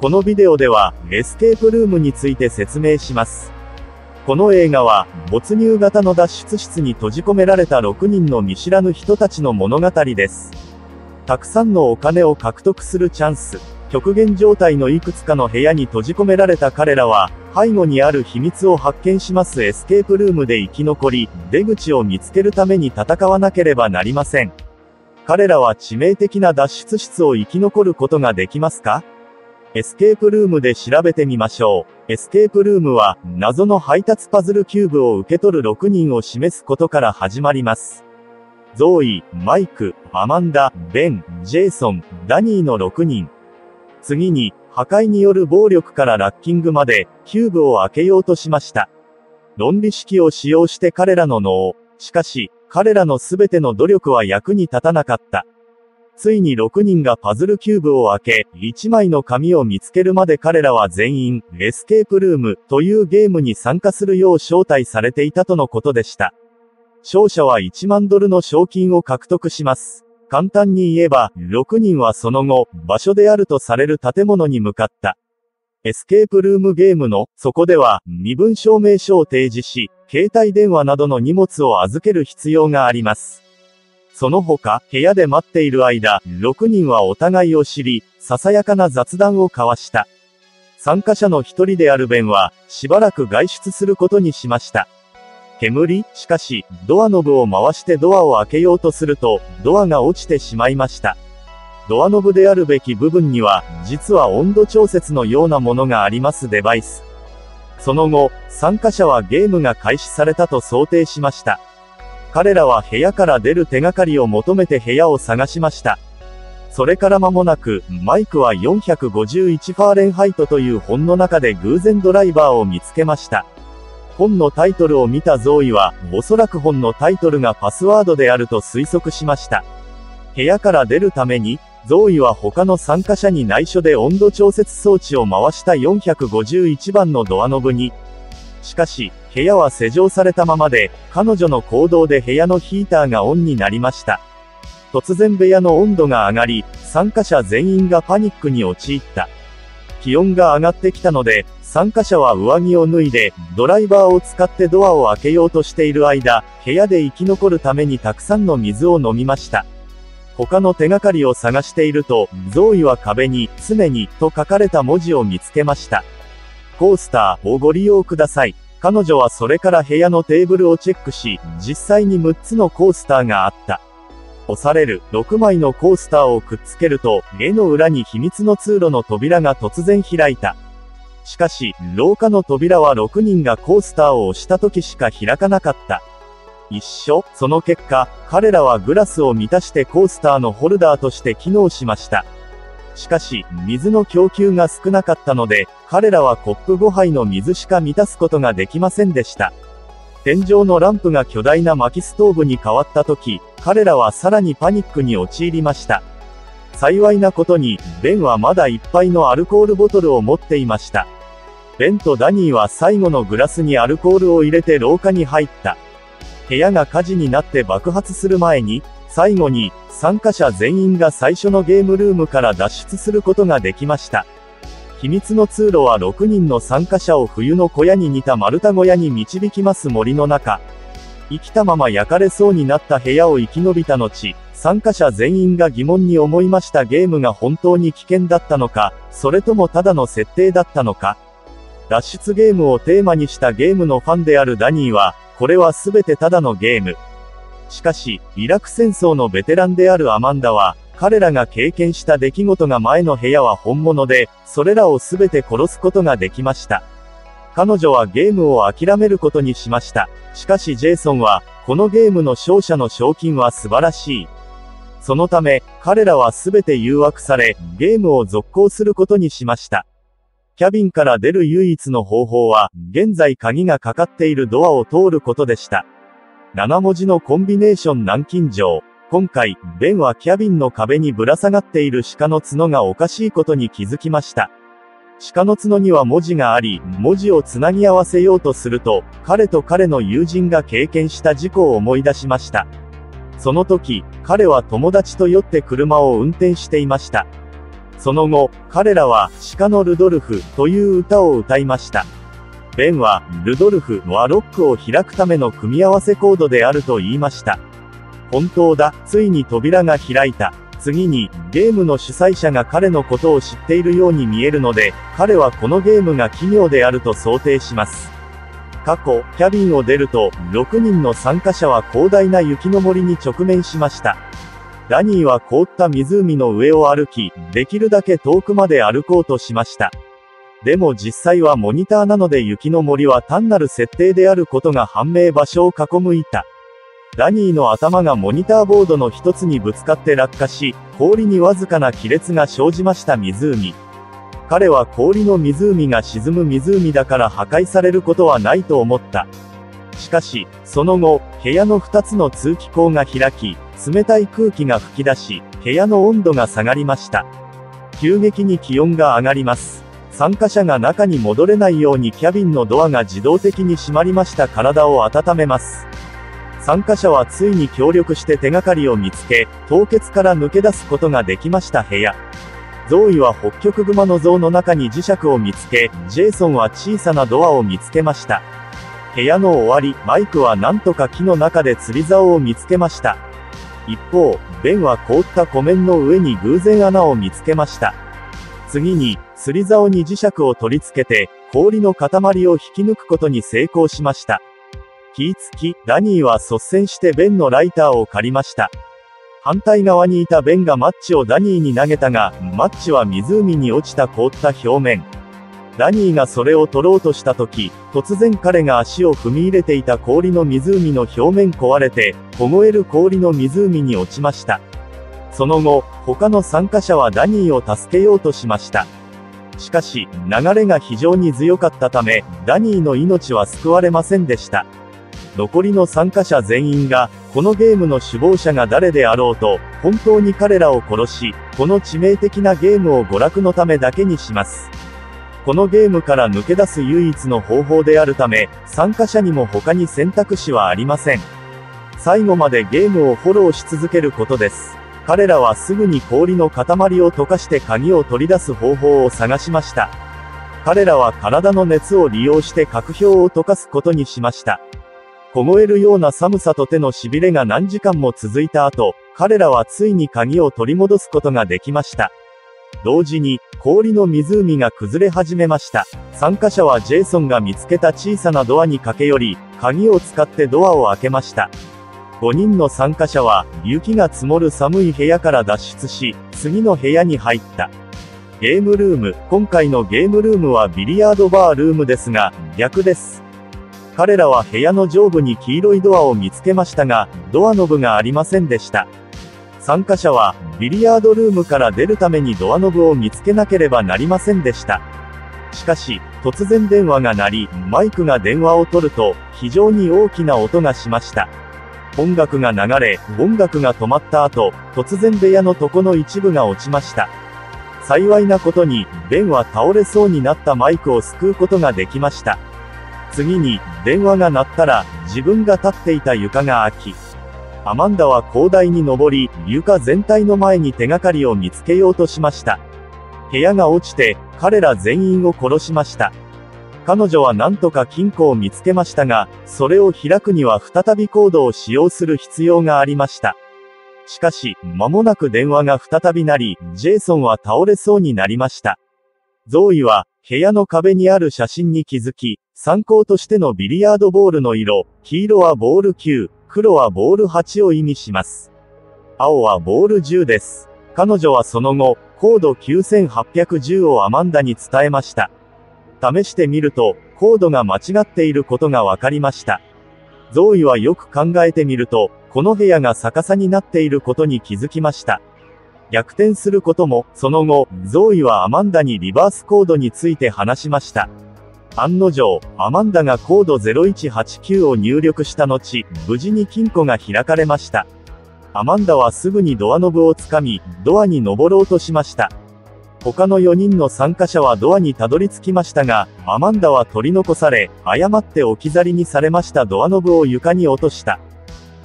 このビデオではエスケープルームについて説明します。この映画は没入型の脱出室に閉じ込められた6人の見知らぬ人たちの物語です。たくさんのお金を獲得するチャンス、極限状態のいくつかの部屋に閉じ込められた彼らは背後にある秘密を発見します。エスケープルームで生き残り、出口を見つけるために戦わなければなりません。彼らは致命的な脱出室を生き残ることができますか？エスケープルームで調べてみましょう。エスケープルームは謎の配達パズルキューブを受け取る6人を示すことから始まります。ゾーイ、マイク、アマンダ、ベン、ジェイソン、ダニーの6人。次に破壊による暴力からラッキングまで、キューブを開けようとしました。論理式を使用して彼らの脳。しかし、彼らのすべての努力は役に立たなかった。ついに6人がパズルキューブを開け、1枚の紙を見つけるまで彼らは全員、エスケープルームというゲームに参加するよう招待されていたとのことでした。勝者は$10,000の賞金を獲得します。簡単に言えば、6人はその後、場所であるとされる建物に向かった。エスケープルームゲームの、そこでは、身分証明書を提示し、携帯電話などの荷物を預ける必要があります。その他、部屋で待っている間、6人はお互いを知り、ささやかな雑談を交わした。参加者の一人であるベンは、しばらく外出することにしました。煙、しかし、ドアノブを回してドアを開けようとすると、ドアが落ちてしまいました。ドアノブであるべき部分には、実は温度調節のようなものがありますデバイス。その後、参加者はゲームが開始されたと想定しました。彼らは部屋から出る手がかりを求めて部屋を探しました。それから間もなく、マイクは451ファーレンハイトという本の中で偶然ドライバーを見つけました。本のタイトルを見たゾーイは、おそらく本のタイトルがパスワードであると推測しました。部屋から出るために、ゾーイは他の参加者に内緒で温度調節装置を回した451番のドアノブに。しかし、部屋は施錠されたままで、彼女の行動で部屋のヒーターがオンになりました。突然部屋の温度が上がり、参加者全員がパニックに陥った。気温が上がってきたので、参加者は上着を脱いで、ドライバーを使ってドアを開けようとしている間、部屋で生き残るためにたくさんの水を飲みました。他の手がかりを探していると、ゾーイは壁に、常に、と書かれた文字を見つけました。コースターをご利用ください。彼女はそれから部屋のテーブルをチェックし、実際に6つのコースターがあった。押される6枚のコースターをくっつけると、絵の裏に秘密の通路の扉が突然開いた。しかし、廊下の扉は6人がコースターを押した時しか開かなかった。一緒、その結果、彼らはグラスを満たしてコースターのホルダーとして機能しました。しかし、水の供給が少なかったので、彼らはコップ5杯の水しか満たすことができませんでした。天井のランプが巨大な薪ストーブに変わった時、彼らはさらにパニックに陥りました。幸いなことに、ベンはまだいっぱいのアルコールボトルを持っていました。ベンとダニーは最後のグラスにアルコールを入れて廊下に入った。部屋が火事になって爆発する前に、最後に、参加者全員が最初のゲームルームから脱出することができました。秘密の通路は6人の参加者を冬の小屋に似た丸太小屋に導きます森の中。生きたまま焼かれそうになった部屋を生き延びた後、参加者全員が疑問に思いました。ゲームが本当に危険だったのか、それともただの設定だったのか。脱出ゲームをテーマにしたゲームのファンであるダニーは、これは全てただのゲーム。しかし、イラク戦争のベテランであるアマンダは、彼らが経験した出来事が前の部屋は本物で、それらを全て殺すことができました。彼女はゲームを諦めることにしました。しかしジェイソンは、このゲームの勝者の賞金は素晴らしい。そのため、彼らは全て誘惑され、ゲームを続行することにしました。キャビンから出る唯一の方法は、現在鍵がかかっているドアを通ることでした。7文字のコンビネーション軟禁状。今回、ベンはキャビンの壁にぶら下がっている鹿の角がおかしいことに気づきました。鹿の角には文字があり、文字をつなぎ合わせようとすると、彼と彼の友人が経験した事故を思い出しました。その時、彼は友達と酔って車を運転していました。その後、彼らは鹿のルドルフという歌を歌いました。ベンは、ルドルフはロックを開くための組み合わせコードであると言いました。本当だ、ついに扉が開いた。次に、ゲームの主催者が彼のことを知っているように見えるので、彼はこのゲームが奇妙であると想定します。過去、キャビンを出ると、6人の参加者は広大な雪の森に直面しました。ダニーは凍った湖の上を歩き、できるだけ遠くまで歩こうとしました。でも実際はモニターなので雪の森は単なる設定であることが判明。場所を囲む板。ダニーの頭がモニターボードの一つにぶつかって落下し、氷にわずかな亀裂が生じました。湖。彼は氷の湖が沈む湖だから破壊されることはないと思った。しかし、その後、部屋の2つの通気口が開き、冷たい空気が吹き出し、部屋の温度が下がりました。急激に気温が上がります。参加者が中に戻れないようにキャビンのドアが自動的に閉まりました。体を温めます。参加者はついに協力して手がかりを見つけ、凍結から抜け出すことができました。部屋。ゾーイは北極熊の像の中に磁石を見つけ、ジェイソンは小さなドアを見つけました。部屋の終わり、マイクはなんとか木の中で釣り竿を見つけました。一方、ベンは凍った湖面の上に偶然穴を見つけました。次に、釣り竿に磁石を取り付けて、氷の塊を引き抜くことに成功しました。気ぃつき、ダニーは率先してベンのライターを借りました。反対側にいたベンがマッチをダニーに投げたが、マッチは湖に落ちた凍った表面。ダニーがそれを取ろうとしたとき、突然彼が足を踏み入れていた氷の湖の表面壊れて、凍える氷の湖に落ちました。その後、他の参加者はダニーを助けようとしました。しかし、流れが非常に強かったため、ダニーの命は救われませんでした。残りの参加者全員が、このゲームの首謀者が誰であろうと、本当に彼らを殺し、この致命的なゲームを娯楽のためだけにします。このゲームから抜け出す唯一の方法であるため、参加者にも他に選択肢はありません。最後までゲームをフォローし続けることです。彼らはすぐに氷の塊を溶かして鍵を取り出す方法を探しました。彼らは体の熱を利用して核氷を溶かすことにしました。凍えるような寒さと手のしびれが何時間も続いた後、彼らはついに鍵を取り戻すことができました。同時に、氷の湖が崩れ始めました。参加者はジェイソンが見つけた小さなドアに駆け寄り、鍵を使ってドアを開けました。5人の参加者は、雪が積もる寒い部屋から脱出し、次の部屋に入った。ゲームルーム。今回のゲームルームはビリヤードバールームですが、逆です。彼らは部屋の上部に黄色いドアを見つけましたが、ドアノブがありませんでした。参加者は、ビリヤードルームから出るためにドアノブを見つけなければなりませんでした。しかし、突然電話が鳴り、マイクが電話を取ると、非常に大きな音がしました。音楽が流れ、音楽が止まった後、突然部屋の床の一部が落ちました。幸いなことに、ベンは倒れそうになったマイクを救うことができました。次に、電話が鳴ったら、自分が立っていた床が開き、アマンダは高台に登り、床全体の前に手がかりを見つけようとしました。部屋が落ちて、彼ら全員を殺しました。彼女はなんとか金庫を見つけましたが、それを開くには再びコードを使用する必要がありました。しかし、間もなく電話が再び鳴り、ジェイソンは倒れそうになりました。ゾーイは、部屋の壁にある写真に気づき、参考としてのビリヤードボールの色、黄色はボール9。黒はボール8を意味します。青はボール10です。彼女はその後、コード9810をアマンダに伝えました。試してみると、コードが間違っていることが分かりました。ゾーイはよく考えてみると、この部屋が逆さになっていることに気づきました。逆転することも、その後、ゾーイはアマンダにリバースコードについて話しました。案の定、アマンダがコード0189を入力した後、無事に金庫が開かれました。アマンダはすぐにドアノブをつかみ、ドアに登ろうとしました。他の4人の参加者はドアにたどり着きましたが、アマンダは取り残され、誤って置き去りにされました。ドアノブを床に落とした。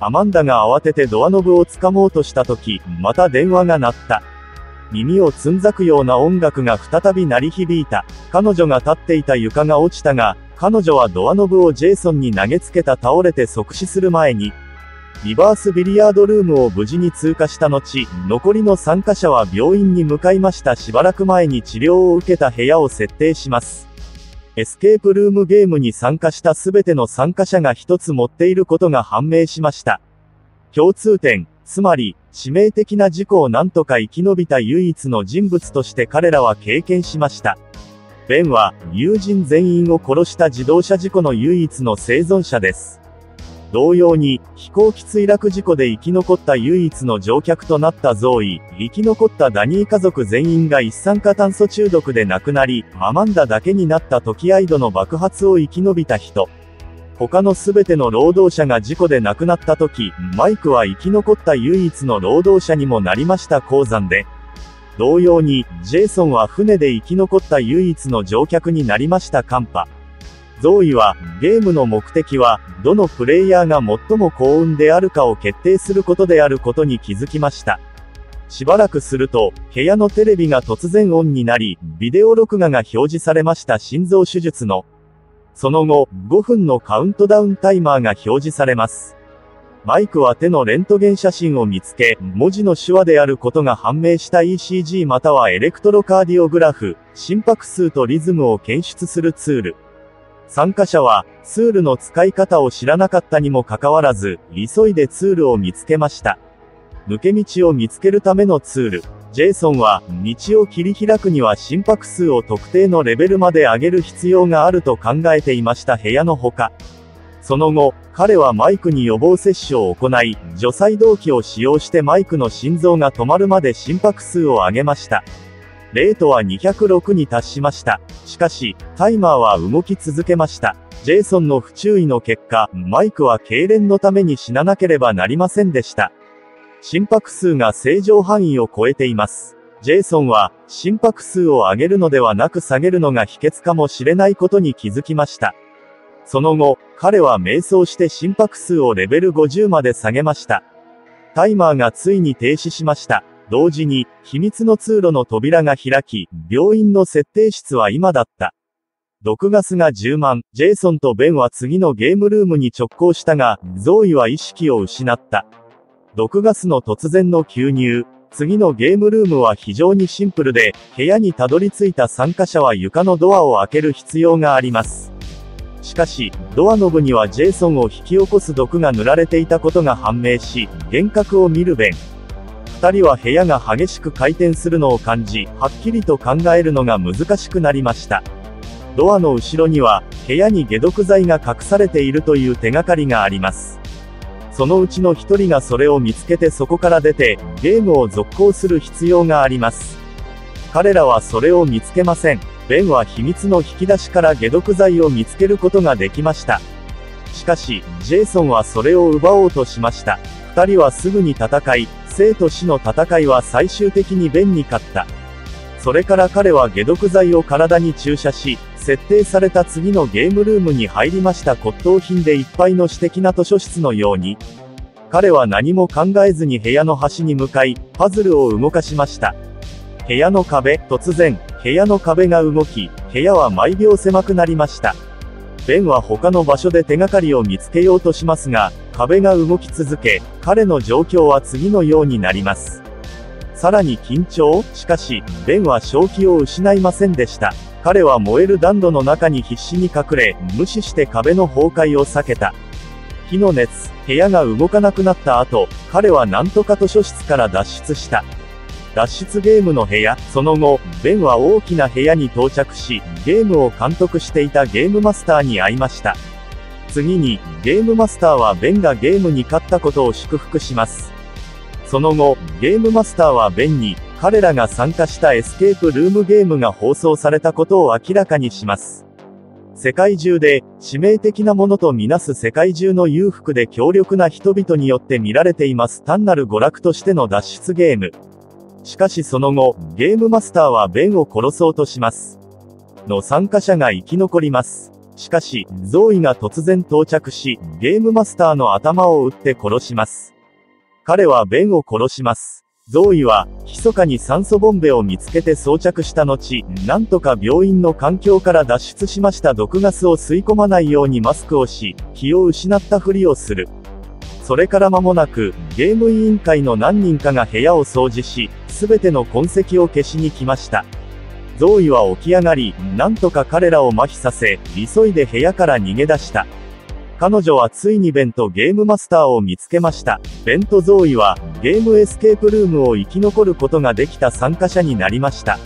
アマンダが慌ててドアノブをつかもうとした時、また電話が鳴った。耳をつんざくような音楽が再び鳴り響いた。彼女が立っていた床が落ちたが、彼女はドアノブをジェイソンに投げつけた。倒れて即死する前に、リバースビリヤードルームを無事に通過した後、残りの参加者は病院に向かいました。しばらく前に治療を受けた部屋を設定します。エスケープルームゲームに参加したすべての参加者が一つ持っていることが判明しました。共通点、つまり、致命的な事故を何とか生き延びた唯一の人物として彼らは経験しました。ベンは、友人全員を殺した自動車事故の唯一の生存者です。同様に、飛行機墜落事故で生き残った唯一の乗客となったゾーイ、生き残ったダニー家族全員が一酸化炭素中毒で亡くなり、アマンダだけになったトキアイドの爆発を生き延びた人。他のすべての労働者が事故で亡くなった時、マイクは生き残った唯一の労働者にもなりました。鉱山で。同様に、ジェイソンは船で生き残った唯一の乗客になりました。カンパ。ゾーイは、ゲームの目的は、どのプレイヤーが最も幸運であるかを決定することであることに気づきました。しばらくすると、部屋のテレビが突然オンになり、ビデオ録画が表示されました。心臓手術の。その後、5分のカウントダウンタイマーが表示されます。マイクは手のレントゲン写真を見つけ、文字の手話であることが判明した。 ECG またはエレクトロカーディオグラフ、心拍数とリズムを検出するツール。参加者は、ツールの使い方を知らなかったにもかかわらず、急いでツールを見つけました。抜け道を見つけるためのツール。ジェイソンは、道を切り開くには心拍数を特定のレベルまで上げる必要があると考えていました。部屋のほか。その後、彼はマイクに予防接種を行い、除細動器を使用してマイクの心臓が止まるまで心拍数を上げました。レートは206に達しました。しかし、タイマーは動き続けました。ジェイソンの不注意の結果、マイクは痙攣のために死ななければなりませんでした。心拍数が正常範囲を超えています。ジェイソンは、心拍数を上げるのではなく下げるのが秘訣かもしれないことに気づきました。その後、彼は瞑想して心拍数をレベル50まで下げました。タイマーがついに停止しました。同時に、秘密の通路の扉が開き、病院の設定室は今だった。毒ガスが充満。ジェイソンとベンは次のゲームルームに直行したが、ゾーイは意識を失った。毒ガスの突然の吸入。次のゲームルームは非常にシンプルで、部屋にたどり着いた参加者は床のドアを開ける必要があります。しかし、ドアノブにはジェイソンを引き起こす毒が塗られていたことが判明し、幻覚を見るベン。二人は部屋が激しく回転するのを感じ、はっきりと考えるのが難しくなりました。ドアの後ろには、部屋に解毒剤が隠されているという手がかりがあります。そのうちの一人がそれを見つけてそこから出て、ゲームを続行する必要があります。彼らはそれを見つけません。ベンは秘密の引き出しから解毒剤を見つけることができました。しかし、ジェイソンはそれを奪おうとしました。二人はすぐに戦い、生と死の戦いは最終的にベンに勝った。それから彼は解毒剤を体に注射し、設定された次のゲームルームに入りました。骨董品でいっぱいの私的な図書室のように、彼は何も考えずに部屋の端に向かい、パズルを動かしました。部屋の壁、突然、部屋の壁が動き、部屋は毎秒狭くなりました。ベンは他の場所で手がかりを見つけようとしますが、壁が動き続け、彼の状況は次のようになります。さらに緊張。しかし、ベンは正気を失いませんでした。彼は燃える暖炉の中に必死に隠れ、無視して壁の崩壊を避けた。火の熱、部屋が動かなくなった後、彼はなんとか図書室から脱出した。脱出ゲームの部屋。その後、ベンは大きな部屋に到着し、ゲームを監督していたゲームマスターに会いました。次に、ゲームマスターはベンがゲームに勝ったことを祝福します。その後、ゲームマスターはベンに、彼らが参加したエスケープルームゲームが放送されたことを明らかにします。世界中で、致命的なものとみなす世界中の裕福で強力な人々によって見られています。単なる娯楽としての脱出ゲーム。しかしその後、ゲームマスターはベンを殺そうとします。の参加者が生き残ります。しかし、ゾーイが突然到着し、ゲームマスターの頭を打って殺します。彼はベンを殺します。ゾーイは、密かに酸素ボンベを見つけて装着した後、なんとか病院の環境から脱出しました。毒ガスを吸い込まないようにマスクをし、気を失ったふりをする。それから間もなく、ゲーム委員会の何人かが部屋を掃除し、すべての痕跡を消しに来ました。ゾーイは起き上がり、なんとか彼らを麻痺させ、急いで部屋から逃げ出した。彼女はついにベンとゲームマスターを見つけました。ベンとゾーイは、ゲームエスケープルームを生き残ることができた参加者になりました。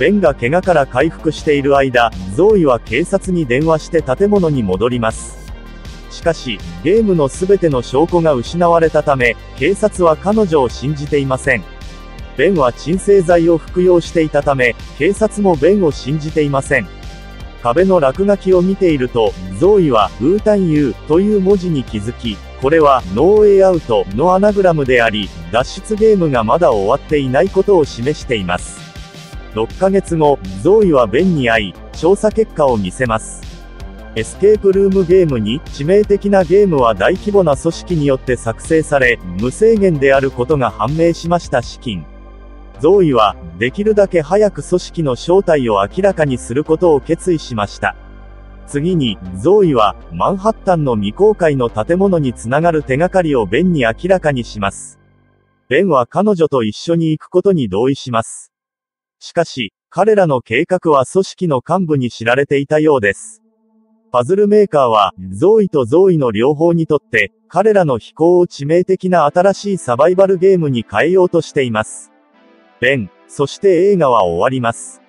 ベンが怪我から回復している間、ゾーイは警察に電話して建物に戻ります。しかし、ゲームのすべての証拠が失われたため、警察は彼女を信じていません。ベンは鎮静剤を服用していたため、警察もベンを信じていません。壁の落書きを見ていると、ゾーイは、ウータンユーという文字に気づき、これは、ノーウェイアウトのアナグラムであり、脱出ゲームがまだ終わっていないことを示しています。6ヶ月後、ゾーイはベンに会い、調査結果を見せます。エスケープルームゲームに、致命的なゲームは大規模な組織によって作成され、無制限であることが判明しました。資金。ゾーイは、できるだけ早く組織の正体を明らかにすることを決意しました。次に、ゾーイは、マンハッタンの未公開の建物につながる手がかりをベンに明らかにします。ベンは彼女と一緒に行くことに同意します。しかし、彼らの計画は組織の幹部に知られていたようです。パズルメーカーは、ゾーイとゾーイの両方にとって、彼らの飛行を致命的な新しいサバイバルゲームに変えようとしています。ベン、そして映画は終わります。